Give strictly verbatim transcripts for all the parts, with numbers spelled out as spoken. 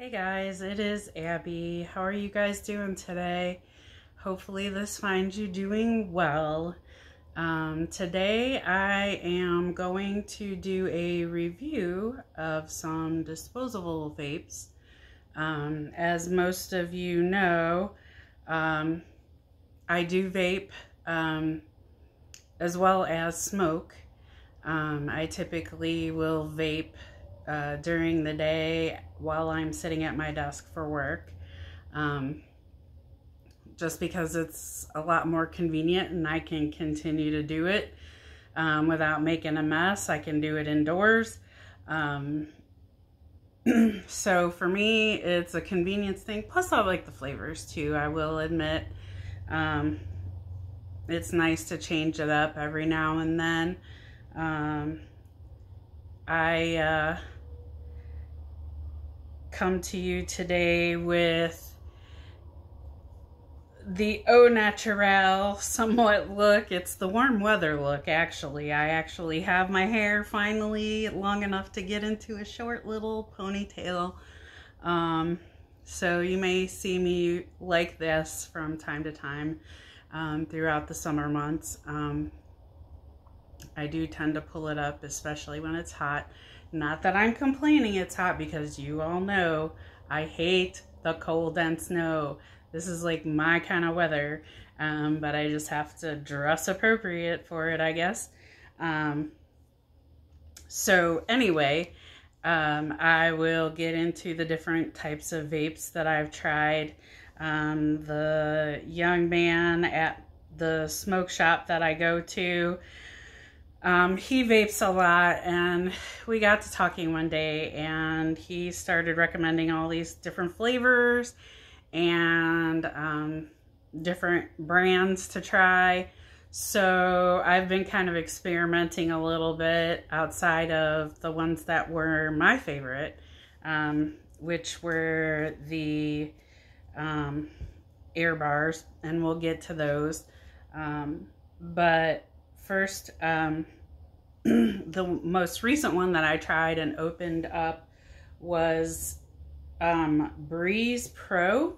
Hey guys, it is Abby. How are you guys doing today? Hopefully this finds you doing well. Um, today I am going to do a review of some disposable vapes. Um, as most of you know, um, I do vape um, as well as smoke. Um, I typically will vape Uh, during the day while I'm sitting at my desk for work, um, just because it's a lot more convenient and I can continue to do it um, without making a mess. I can do it indoors. Um, so for me, it's a convenience thing. Plus I like the flavors too, I will admit. Um, it's nice to change it up every now and then. Um, I, uh, come to you today with the au naturel somewhat look. It's the warm weather look, actually. I actually have my hair finally long enough to get into a short little ponytail. Um, so you may see me like this from time to time um, throughout the summer months. Um, I do tend to pull it up, especially when it's hot. Not that I'm complaining it's hot, because you all know I hate the cold and snow. This is like my kind of weather, um, but I just have to dress appropriate for it, I guess. Um, so anyway, um, I will get into the different types of vapes that I've tried. Um, the young man at the smoke shop that I go to, Um, he vapes a lot, and we got to talking one day and he started recommending all these different flavors and um, different brands to try. So I've been kind of experimenting a little bit outside of the ones that were my favorite, um, which were the um, air bars, and we'll get to those. Um, but First, um, the most recent one that I tried and opened up was um, Breeze Pro.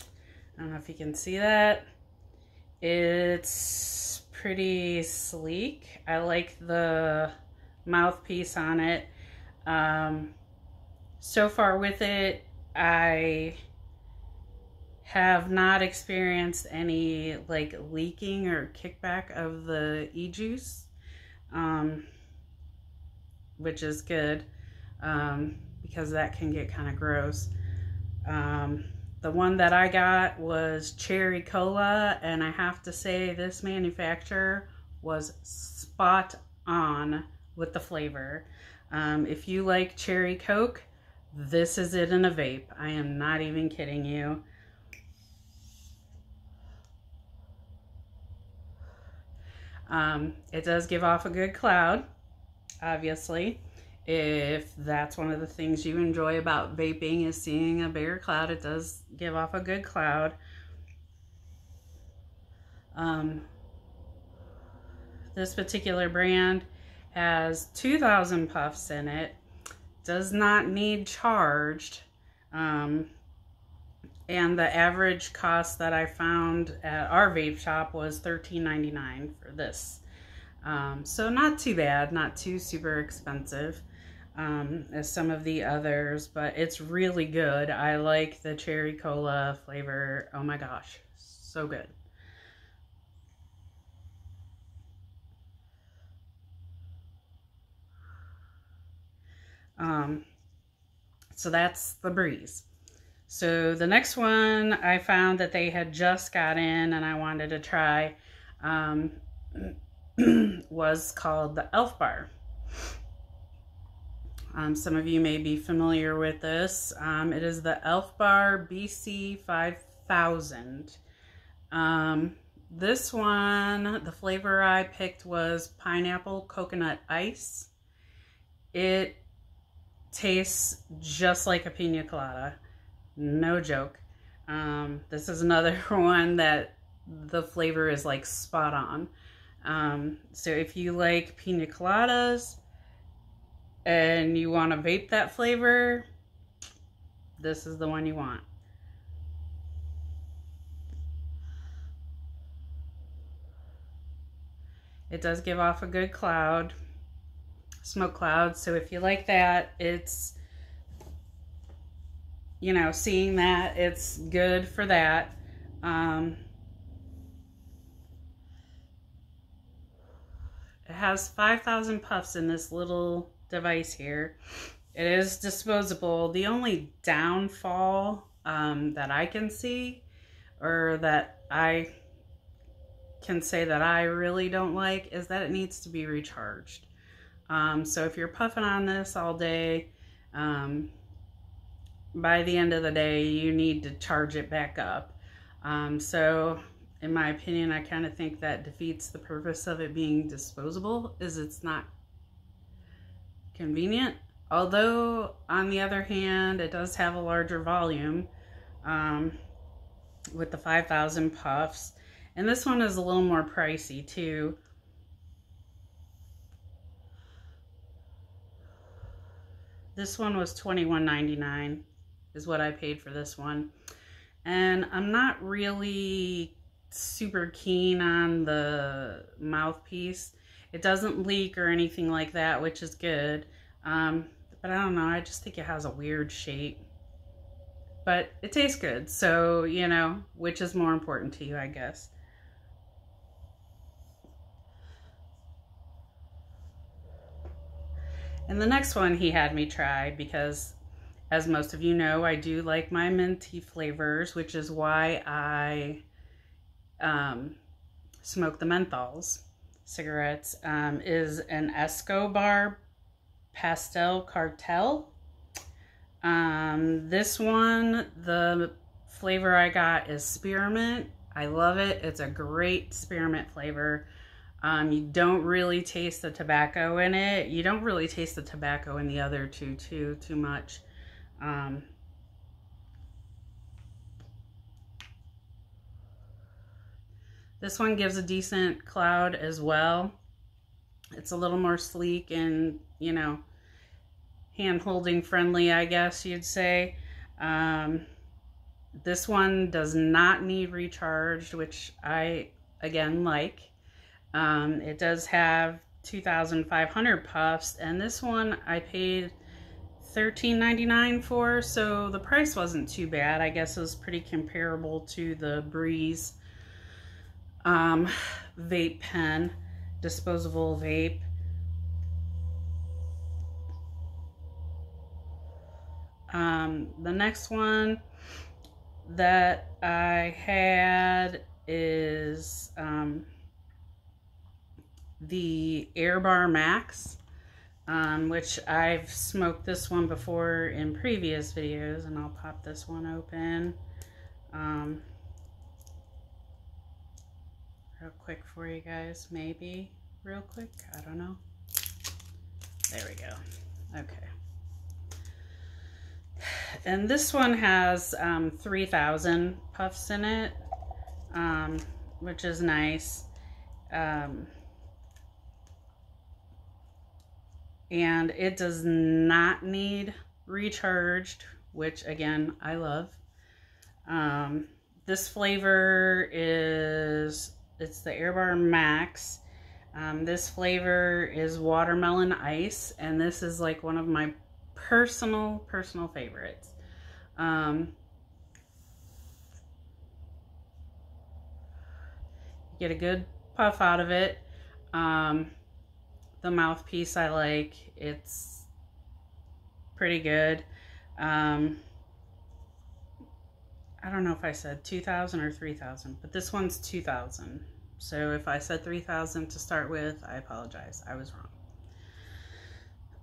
I don't know if you can see that. It's pretty sleek. I like the mouthpiece on it. Um, so far with it, I have not experienced any like leaking or kickback of the e-juice, um, which is good, um, because that can get kind of gross. Um, the one that I got was Cherry Cola, and I have to say this manufacturer was spot on with the flavor. Um, if you like Cherry Coke, this is it in a vape. I am not even kidding you. Um, it does give off a good cloud, obviously. If that's one of the things you enjoy about vaping is seeing a bigger cloud, it does give off a good cloud. Um, this particular brand has two thousand puffs in it, does not need charged, um, and the average cost that I found at our vape shop was thirteen ninety-nine for this. Um, so not too bad, not too super expensive um, as some of the others, but it's really good. I like the Cherry Cola flavor. Oh my gosh, so good. Um, so that's the Breeze. So the next one I found that they had just got in and I wanted to try um, was called the Elf Bar. Um, some of you may be familiar with this. Um, it is the Elf Bar B C five thousand. Um, this one, the flavor I picked was pineapple coconut ice. It tastes just like a pina colada. No joke. Um, this is another one that the flavor is like spot on. Um, so if you like pina coladas and you want to vape that flavor, this is the one you want. It does give off a good cloud, smoke cloud, so if you like that, it's, you know, seeing that, it's good for that. Um, it has five thousand puffs in this little device here. It is disposable. The only downfall um, that I can see, or that I can say that I really don't like, is that it needs to be recharged. Um, so if you're puffing on this all day, um, by the end of the day, you need to charge it back up. Um, so in my opinion, I kind of think that defeats the purpose of it being disposable, is it's not convenient. Although on the other hand, it does have a larger volume um, with the five thousand puffs. And this one is a little more pricey too. This one was twenty-one ninety-nine is what I paid for this one. And I'm not really super keen on the mouthpiece. It doesn't leak or anything like that, which is good. Um, but I don't know, I just think it has a weird shape. But it tastes good, so, you know, which is more important to you, I guess. And the next one he had me try because, as most of you know, I do like my minty flavors, which is why I um, smoke the menthols cigarettes, um, is an Esco Bar Pastel Cartel. Um, this one, the flavor I got is spearmint. I love it. It's a great spearmint flavor. Um, you don't really taste the tobacco in it. You don't really taste the tobacco in the other two too, too much. Um, this one gives a decent cloud as well. It's a little more sleek and, you know, hand-holding friendly, I guess you'd say. Um, this one does not need recharged, which I, again, like. Um, it does have two thousand five hundred puffs, and this one I paid thirteen ninety-nine for, so the price wasn't too bad. I guess it was pretty comparable to the Breeze um, vape pen, disposable vape. Um, the next one that I had is... Um, the Air Bar Max, um, which I've smoked this one before in previous videos, and I'll pop this one open um, real quick for you guys, maybe real quick, I don't know. There we go. Okay, and this one has um, three thousand puffs in it, um, which is nice. um, And it does not need recharged, which again, I love. Um, this flavor is, it's the Air Bar Max. Um, this flavor is watermelon ice, and this is like one of my personal, personal favorites. Um, you get a good puff out of it. Um, The mouthpiece I like. It's pretty good. Um, I don't know if I said two thousand or three thousand, but this one's two thousand. So if I said three thousand to start with, I apologize. I was wrong.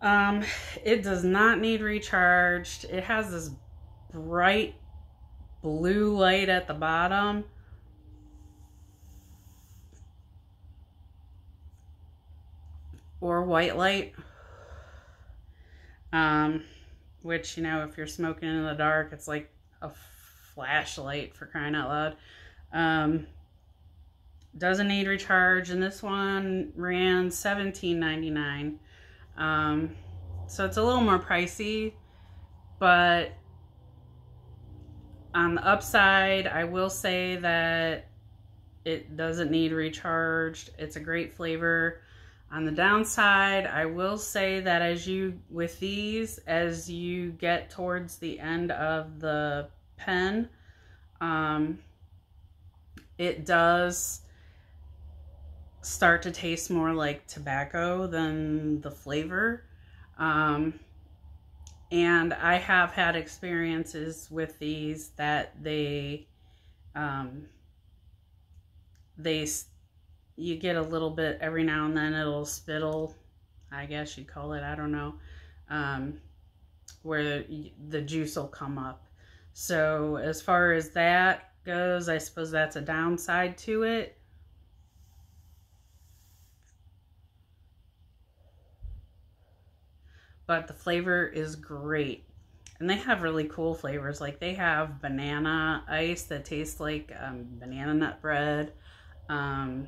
Um, it does not need recharged. It has this bright blue light at the bottom. Or white light, um, which, you know, if you're smoking in the dark, it's like a flashlight, for crying out loud. Um, doesn't need recharge, and this one ran seventeen ninety-nine. Um, so it's a little more pricey, but On the upside, I will say that it doesn't need recharged. It's a great flavor. On the downside, I will say that as you, with these, as you get towards the end of the pen, um, it does start to taste more like tobacco than the flavor. Um, and I have had experiences with these that they, um, they, you get a little bit every now and then, it'll spittle, I guess you'd call it, I don't know, um, where the, the juice will come up. So as far as that goes, I suppose that's a downside to it. But the flavor is great. And they have really cool flavors. Like they have banana ice that tastes like um, banana nut bread. Um,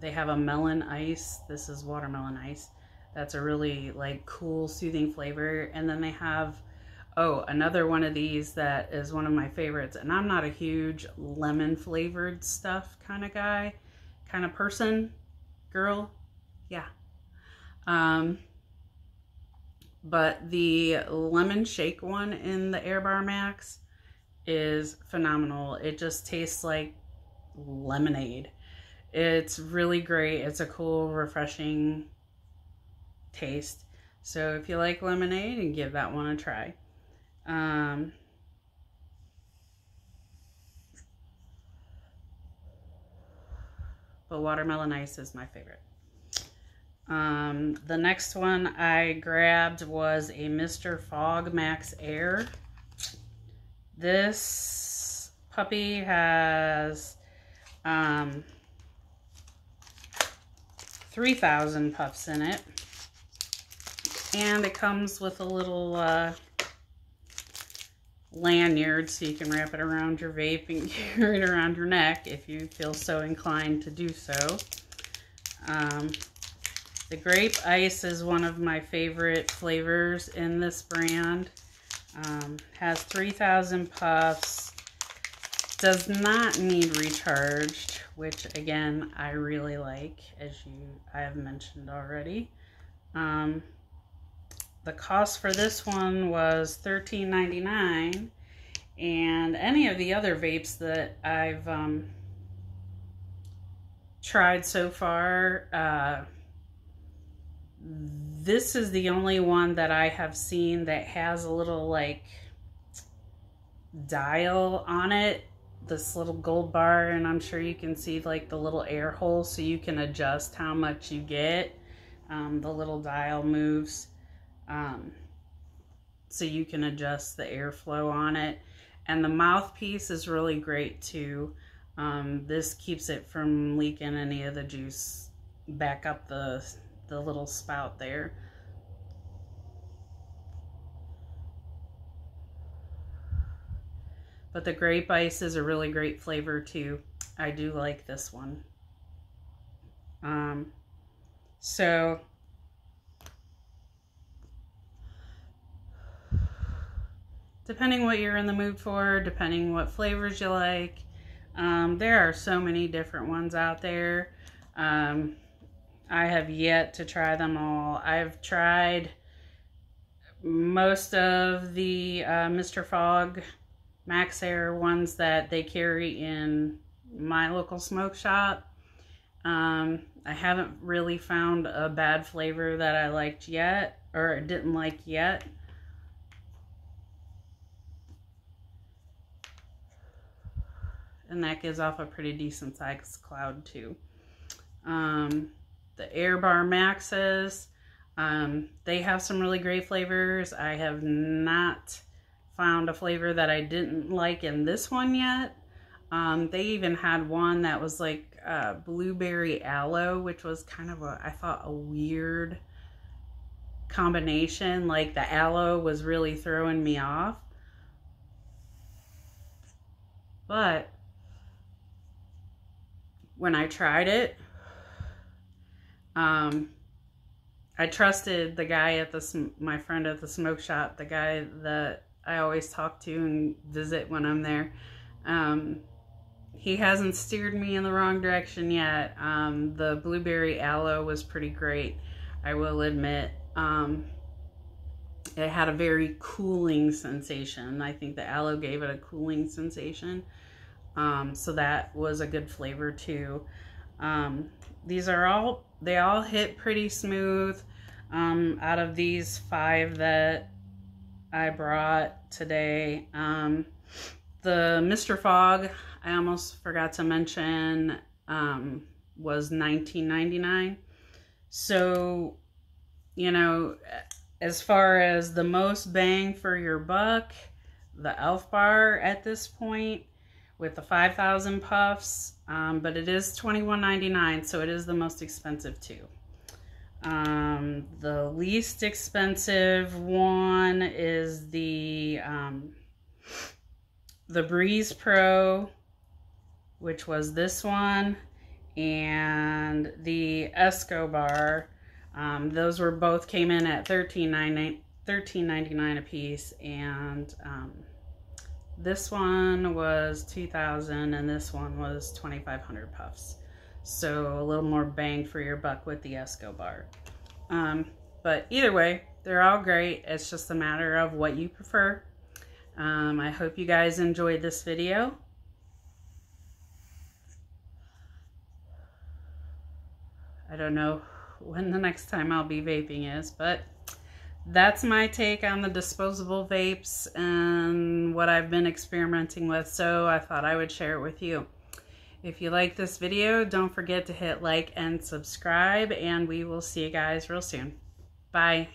they have a melon ice. This is watermelon ice. That's a really like cool, soothing flavor. And then they have, oh, another one of these that is one of my favorites. And I'm not a huge lemon flavored stuff kind of guy, kind of person, girl. Yeah. Um... But the lemon shake one in the Air Bar Max is phenomenal. It just tastes like lemonade. It's really great. It's a cool, refreshing taste. So if you like lemonade, and give that one a try. Um, but watermelon ice is my favorite. Um, the next one I grabbed was a Mister Fog Max Air. This puppy has, um, three thousand puffs in it. And it comes with a little, uh, lanyard so you can wrap it around your vape and carry it around your neck if you feel so inclined to do so. Um... The grape ice is one of my favorite flavors in this brand. Um, has three thousand puffs. Does not need recharged, which again, I really like, as you I have mentioned already. Um, the cost for this one was thirteen ninety-nine, and any of the other vapes that I've um, tried so far, uh, this is the only one that I have seen that has a little like dial on it, this little gold bar, and I'm sure you can see like the little air hole so you can adjust how much you get. Um, the little dial moves um, so you can adjust the airflow on it. And the mouthpiece is really great too. Um, this keeps it from leaking any of the juice back up the the little spout there. But the grape ice is a really great flavor too. I do like this one. Um, so depending what you're in the mood for, depending what flavors you like, um, there are so many different ones out there. Um, I have yet to try them all. I've tried most of the uh, Mister Fog Max Air ones that they carry in my local smoke shop. Um, I haven't really found a bad flavor that I liked yet, or didn't like yet. And that gives off a pretty decent size cloud too. Um, The Air Bar Maxes, um, they have some really great flavors. I have not found a flavor that I didn't like in this one yet. Um, they even had one that was like uh, blueberry aloe, which was kind of a, I thought, a weird combination. Like the aloe was really throwing me off. But when I tried it, Um, I trusted the guy at the, my friend at the smoke shop, the guy that I always talk to and visit when I'm there. Um, he hasn't steered me in the wrong direction yet. Um, the blueberry aloe was pretty great, I will admit. Um, it had a very cooling sensation. I think the aloe gave it a cooling sensation. Um, so that was a good flavor too. Um, these are all, they all hit pretty smooth. Um, out of these five that I brought today, um, the Mister Fog, I almost forgot to mention, um, was nineteen ninety-nine. So, you know, as far as the most bang for your buck, the Elf Bar at this point with the five thousand puffs, um, but it is twenty-one ninety-nine, so it is the most expensive too. Um, the least expensive one is the, um, the Breeze Pro, which was this one, and the Esco Bar. Um, those were both came in at thirteen ninety-nine a piece, and um, this one was two thousand and this one was twenty-five hundred puffs. So a little more bang for your buck with the Esco Bar. Um, but either way, they're all great. It's just a matter of what you prefer. Um, I hope you guys enjoyed this video. I don't know when the next time I'll be vaping is, but that's my take on the disposable vapes and what I've been experimenting with, so I thought I would share it with you. If you like this video, don't forget to hit like and subscribe, and we will see you guys real soon. Bye.